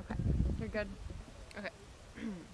Okay, you're good. Okay.